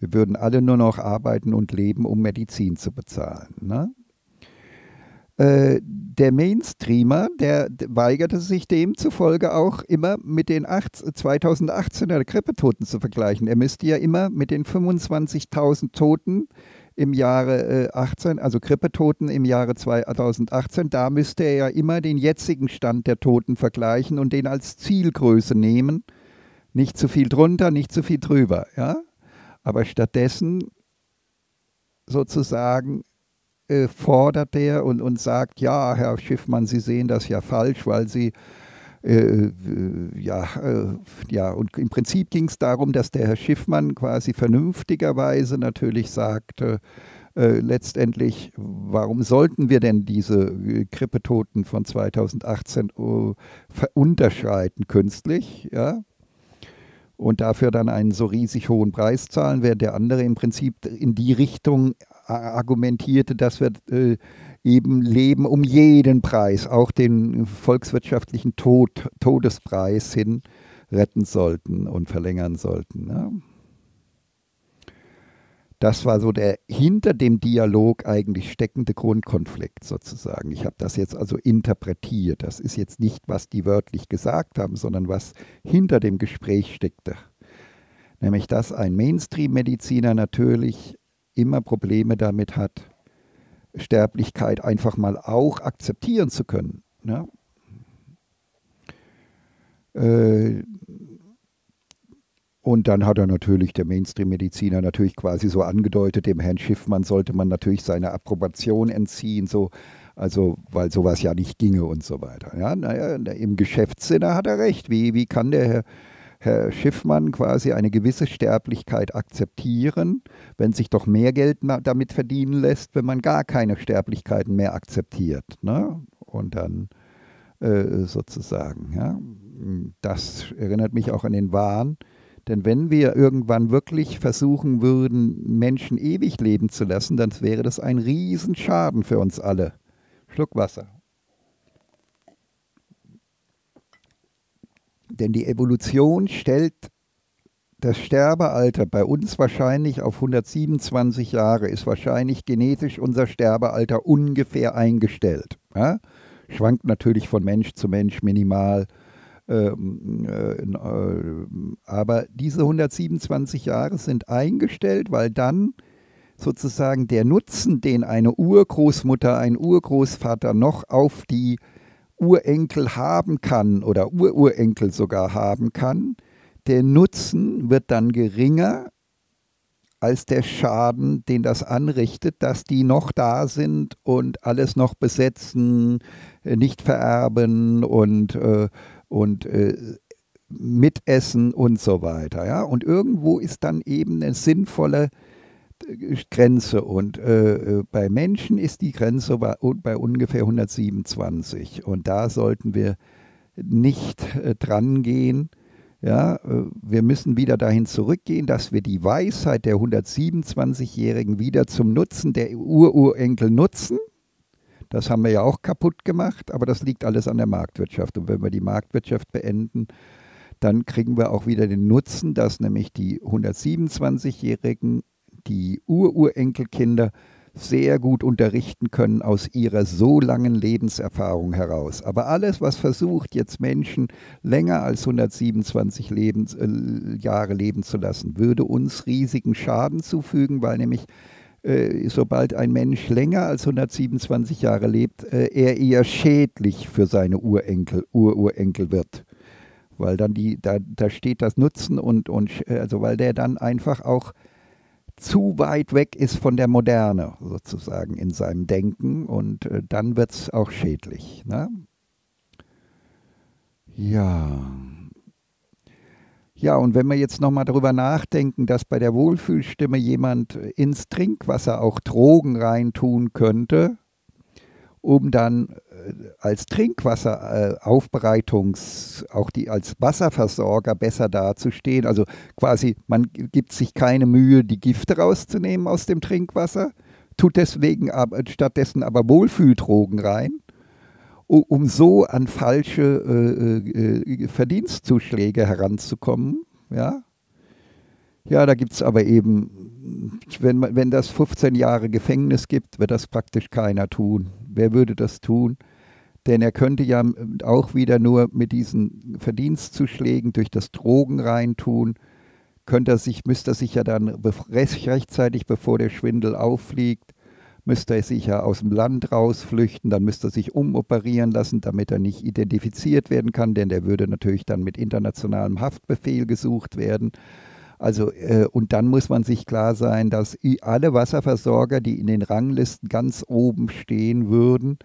Wir würden alle nur noch arbeiten und leben, um Medizin zu bezahlen. Ne? Der Mainstreamer, der weigerte sich demzufolge auch immer mit den 2018er Grippetoten zu vergleichen. Er müsste ja immer mit den 25.000 Toten im Jahre 18, also Grippetoten im Jahre 2018, da müsste er ja immer den jetzigen Stand der Toten vergleichen und den als Zielgröße nehmen. Nicht zu viel drunter, nicht zu viel drüber. Ja? Aber stattdessen sozusagen fordert er und sagt, ja, Herr Schiffmann, Sie sehen das ja falsch, weil Sie, und im Prinzip ging es darum, dass der Herr Schiffmann quasi vernünftigerweise natürlich sagte, letztendlich, warum sollten wir denn diese Grippetoten von 2018 unterschreiten künstlich, ja? Und dafür dann einen so riesig hohen Preis zahlen, während der andere im Prinzip in die Richtung argumentierte, dass wir eben Leben um jeden Preis, auch den volkswirtschaftlichen Todespreis hin, retten sollten und verlängern sollten. Ne? Das war so der hinter dem Dialog eigentlich steckende Grundkonflikt sozusagen. Ich habe das jetzt also interpretiert. Das ist jetzt nicht, was die wörtlich gesagt haben, sondern was hinter dem Gespräch steckte. Nämlich, dass ein Mainstream-Mediziner natürlich immer Probleme damit hat, Sterblichkeit einfach mal auch akzeptieren zu können. Ne? Und dann hat er natürlich, der Mainstream-Mediziner, natürlich quasi so angedeutet, dem Herrn Schiffmann sollte man natürlich seine Approbation entziehen, so, also, weil sowas ja nicht ginge und so weiter. Ja, naja, im Geschäftssinne hat er recht. Wie kann der Herr Schiffmann quasi eine gewisse Sterblichkeit akzeptieren, wenn sich doch mehr Geld damit verdienen lässt, wenn man gar keine Sterblichkeiten mehr akzeptiert? Ne? Und dann sozusagen, ja, das erinnert mich auch an den Wahn. Denn wenn wir irgendwann wirklich versuchen würden, Menschen ewig leben zu lassen, dann wäre das ein Riesenschaden für uns alle. Schluck Wasser. Denn die Evolution stellt das Sterbealter bei uns wahrscheinlich auf 127 Jahre, ist wahrscheinlich genetisch unser Sterbealter ungefähr eingestellt. Ja? Schwankt natürlich von Mensch zu Mensch minimal. Aber diese 127 Jahre sind eingestellt, weil dann sozusagen der Nutzen, den eine Urgroßmutter, ein Urgroßvater noch auf die Urenkel haben kann oder Ururenkel sogar haben kann, der Nutzen wird dann geringer als der Schaden, den das anrichtet, dass die noch da sind und alles noch besetzen, nicht vererben und mitessen und so weiter. Ja? Und irgendwo ist dann eben eine sinnvolle Grenze. Und bei Menschen ist die Grenze bei ungefähr 127. Und da sollten wir nicht dran gehen. Ja, wir müssen wieder dahin zurückgehen, dass wir die Weisheit der 127-Jährigen wieder zum Nutzen der Urenkel nutzen. Das haben wir ja auch kaputt gemacht, aber das liegt alles an der Marktwirtschaft. Und wenn wir die Marktwirtschaft beenden, dann kriegen wir auch wieder den Nutzen, dass nämlich die 127-Jährigen die Urenkelkinder sehr gut unterrichten können aus ihrer so langen Lebenserfahrung heraus. Aber alles, was versucht, jetzt Menschen länger als 127 Jahre leben zu lassen, würde uns riesigen Schaden zufügen, weil nämlich sobald ein Mensch länger als 127 Jahre lebt, er eher schädlich für seine Urenkel wird. Weil dann da steht das Nutzen also weil der dann einfach auch zu weit weg ist von der Moderne sozusagen in seinem Denken und dann wird es auch schädlich. Ne? Ja. Ja, und wenn wir jetzt nochmal darüber nachdenken, dass bei der Wohlfühlstimme jemand ins Trinkwasser auch Drogen reintun könnte, um dann als Trinkwasseraufbereitungs-, auch die als Wasserversorger besser dazustehen. Also quasi, man gibt sich keine Mühe, die Gifte rauszunehmen aus dem Trinkwasser, tut deswegen stattdessen aber Wohlfühldrogen rein, um so an falsche Verdienstzuschläge heranzukommen. Ja, ja, da gibt es aber eben, wenn das 15 Jahre Gefängnis gibt, wird das praktisch keiner tun. Wer würde das tun? Denn er könnte ja auch wieder nur mit diesen Verdienstzuschlägen durch das Drogen reintun, müsste er sich ja dann rechtzeitig, bevor der Schwindel auffliegt, müsste er sich ja aus dem Land rausflüchten, dann müsste er sich umoperieren lassen, damit er nicht identifiziert werden kann, denn der würde natürlich dann mit internationalem Haftbefehl gesucht werden. Also, und dann muss man sich klar sein, dass alle Wasserversorger, die in den Ranglisten ganz oben stehen würden,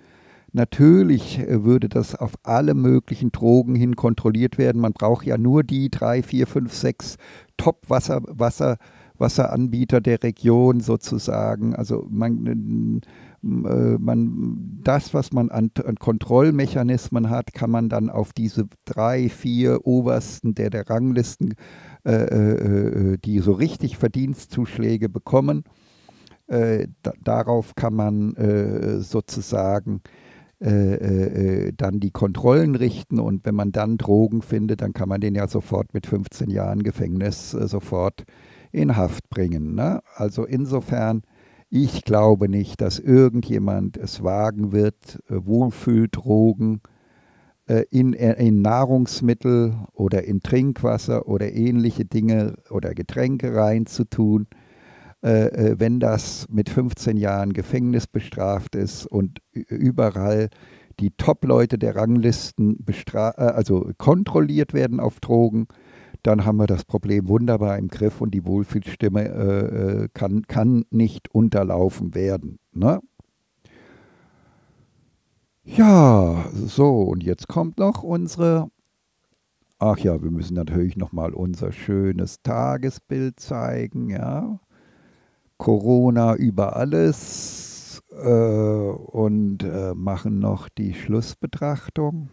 natürlich würde das auf alle möglichen Drogen hin kontrolliert werden. Man braucht ja nur die 3, 4, 5, 6 Top-Wasseranbieter der Region sozusagen. Also das, was man an Kontrollmechanismen hat, kann man dann auf diese 3, 4 obersten der Ranglisten, die so richtig Verdienstzuschläge bekommen, darauf kann man sozusagen dann die Kontrollen richten und wenn man dann Drogen findet, dann kann man den ja sofort mit 15 Jahren Gefängnis sofort in Haft bringen. Ne? Also insofern, ich glaube nicht, dass irgendjemand es wagen wird, Wohlfühldrogen in Nahrungsmittel oder in Trinkwasser oder ähnliche Dinge oder Getränke reinzutun, wenn das mit 15 Jahren Gefängnis bestraft ist und überall die Top-Leute der Ranglisten also kontrolliert werden auf Drogen, dann haben wir das Problem wunderbar im Griff und die Wohlfühlstimme kann nicht unterlaufen werden. Ne? Ja, so, und jetzt kommt noch unsere, ach ja, wir müssen natürlich nochmal unser schönes Tagesbild zeigen, ja. Corona über alles und machen noch die Schlussbetrachtung.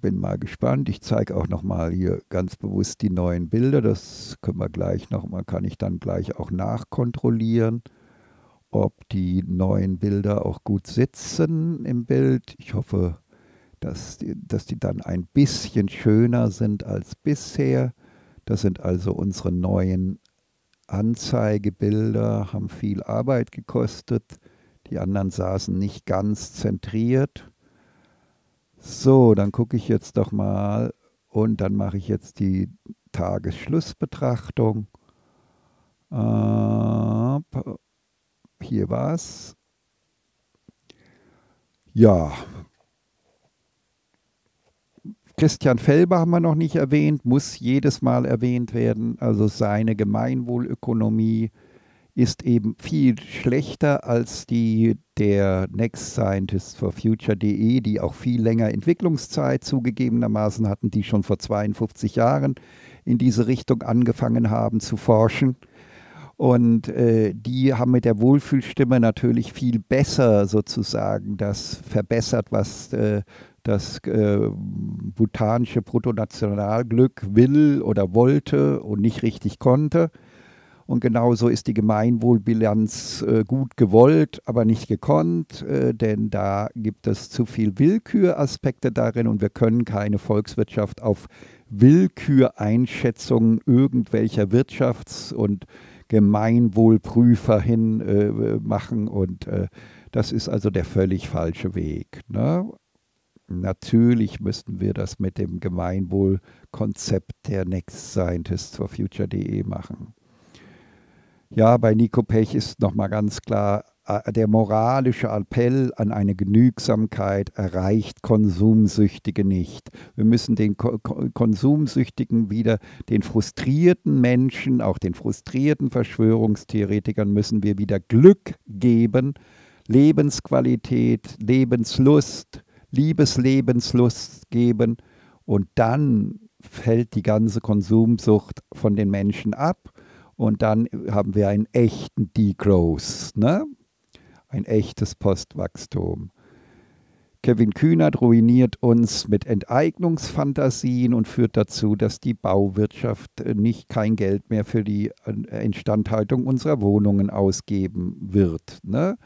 Bin mal gespannt. Ich zeige auch nochmal hier ganz bewusst die neuen Bilder. Das können wir gleich nochmal, kann ich dann gleich auch nachkontrollieren, ob die neuen Bilder auch gut sitzen im Bild. Ich hoffe, dass die dann ein bisschen schöner sind als bisher. Das sind also unsere neuen Anzeigebilder, haben viel Arbeit gekostet. Die anderen saßen nicht ganz zentriert. So, dann gucke ich jetzt doch mal und dann mache ich jetzt die Tagesschlussbetrachtung. Hier war's. Ja, Christian Felber haben wir noch nicht erwähnt, muss jedes Mal erwähnt werden. Also seine Gemeinwohlökonomie ist eben viel schlechter als die der Next Scientists for Future.de, die auch viel länger Entwicklungszeit zugegebenermaßen hatten, die schon vor 52 Jahren in diese Richtung angefangen haben zu forschen. Und die haben mit der Wohlfühlstimme natürlich viel besser sozusagen das verbessert, was das bhutanische Bruttonationalglück will oder wollte und nicht richtig konnte. Und genauso ist die Gemeinwohlbilanz gut gewollt, aber nicht gekonnt, denn da gibt es zu viel Willküraspekte darin und wir können keine Volkswirtschaft auf Willküreinschätzungen irgendwelcher Wirtschafts- und Gemeinwohlprüfer hin machen und das ist also der völlig falsche Weg, ne? Natürlich müssten wir das mit dem Gemeinwohlkonzept der Next Scientists for Future.de machen. Ja, bei Nico Pech ist nochmal ganz klar, der moralische Appell an eine Genügsamkeit erreicht Konsumsüchtige nicht. Wir müssen den Konsumsüchtigen wieder, den frustrierten Menschen, auch den frustrierten Verschwörungstheoretikern müssen wir wieder Glück geben, Lebensqualität, Lebenslust, Liebeslebenslust geben und dann fällt die ganze Konsumsucht von den Menschen ab und dann haben wir einen echten Degrowth, ne? Ein echtes Postwachstum. Kevin Kühnert ruiniert uns mit Enteignungsfantasien und führt dazu, dass die Bauwirtschaft kein Geld mehr für die Instandhaltung unserer Wohnungen ausgeben wird, ne?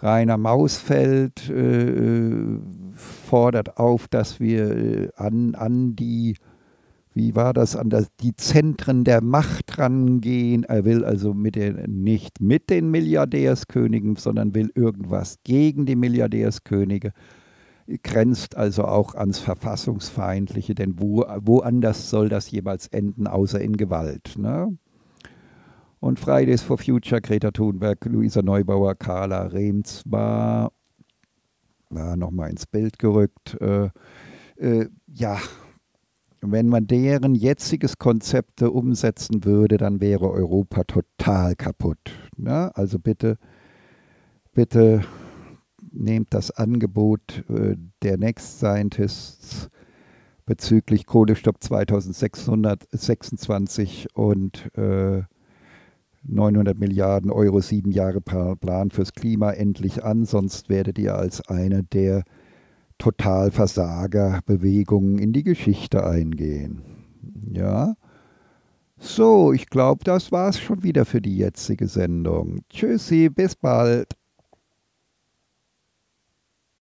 Rainer Mausfeld fordert auf, dass wir an die Zentren der Macht rangehen. Er will also nicht mit den Milliardärskönigen, sondern will irgendwas gegen die Milliardärskönige. Grenzt also auch ans Verfassungsfeindliche, denn woanders soll das jemals enden, außer in Gewalt, ne? Und Fridays for Future, Greta Thunberg, Luisa Neubauer, Carla Reemtsma, nochmal ins Bild gerückt. Ja, wenn man deren jetziges Konzepte umsetzen würde, dann wäre Europa total kaputt, ne? Also bitte, bitte nehmt das Angebot der Next Scientists bezüglich Kohlestopp 2626 und 900 Milliarden Euro, 7 Jahre Plan fürs Klima endlich an, sonst werdet ihr als eine der Totalversagerbewegungen in die Geschichte eingehen. Ja, so, ich glaube, das war's schon wieder für die jetzige Sendung. Tschüssi, bis bald.